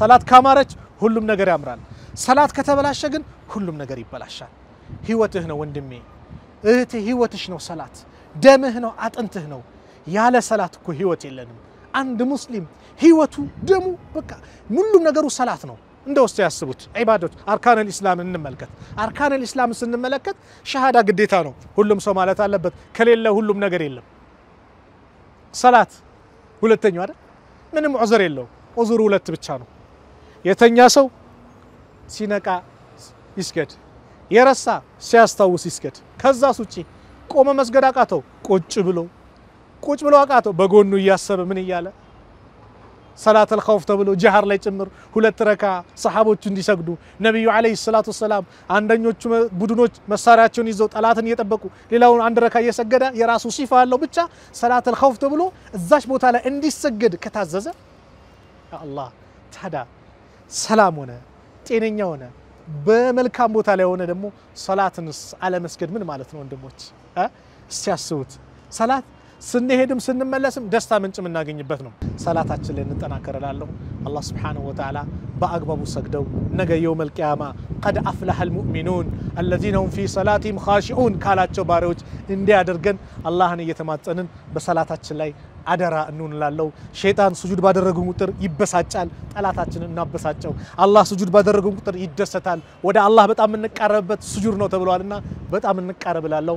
صلاة كامارج هلوم نجار أمرال صلاة كتب العشقن هلوم نجار يبلاشان هيوته هنا وندمي إهته هيوتش نو صلاة دمه هنا عطنته هنا ياله صلاة كو هيوته لنم عند مسلم هيوته دمو بكا ملوم نجارو صلاة نو ندوس تياسبوت عبادات أركان الإسلام نملكت أركان الإسلام سنملكت شهادة قديتها نو هلوم سمالة علبت كليله هلوم نجار يلم صلاة ولا تنيو هذا من معذر يلو عذر ولا تبتشانو يتنيا سو سينكا يسكت يرسا سياستاوس يسكت كذا سوتشي قوم مسجد አቃተው ቁጭ ብሎ አቃተው በጎኑ ያሰበ ምን ይያለ صلاه الخوف ተብሎ ጀሃር ላይ ጭምር ሁለት ረካ ሰሃቦቹ እንዲሰግዱ ነብዩ አለይሂ ሰላቱ ሰላም አንደኞቹ ቡድኖች መሳሪያቸውን ይዘው ጣላትን እየጠበቁ ሌላውን አንድ ረካ እየሰገደ የራሱ ሲፋ አለው ብቻ صلاه الخوف ተብሎ እዛች ቦታ ላይ እንዲሰገድ ከታዘዘ አላህ ታዳ ሰላም ሆነ ጤነኛ ሆነ በመልካም ቦታ ላይ ሆነ ደሞ ሶላትን አለመስገድ ምን ማለት ነው እንደሞች እስቲ አስቡት ሶላት ስንሄድም ስንመለስም ደስታ ምንጭ ምናገኝበት ነው ሶላታችን ላይ እንጠናከራለሁ አላህ Subhanahu Wa Ta'ala በአግባቡ ሰግደው ነገ የውመል ቂያማ قد افلح المؤمنون الذين هم في صلاتهم خاشعون ካላቸው ባሪዎች እንዲያደርገን አላህን እየተማጸንን በሶላታችን ላይ አደራ እንንላለው ሸይጣን ስጁድ ባደረገው ቁጥር ይበሳጫል ጣላታችንን እናበሳጨው አላህ ስጁድ ባደረገው ቁጥር ይደሰታል ወደ አላህ በጣም እንቀርብበት ስጁድ ነው ተብሏልና በጣም እንቀርብላለው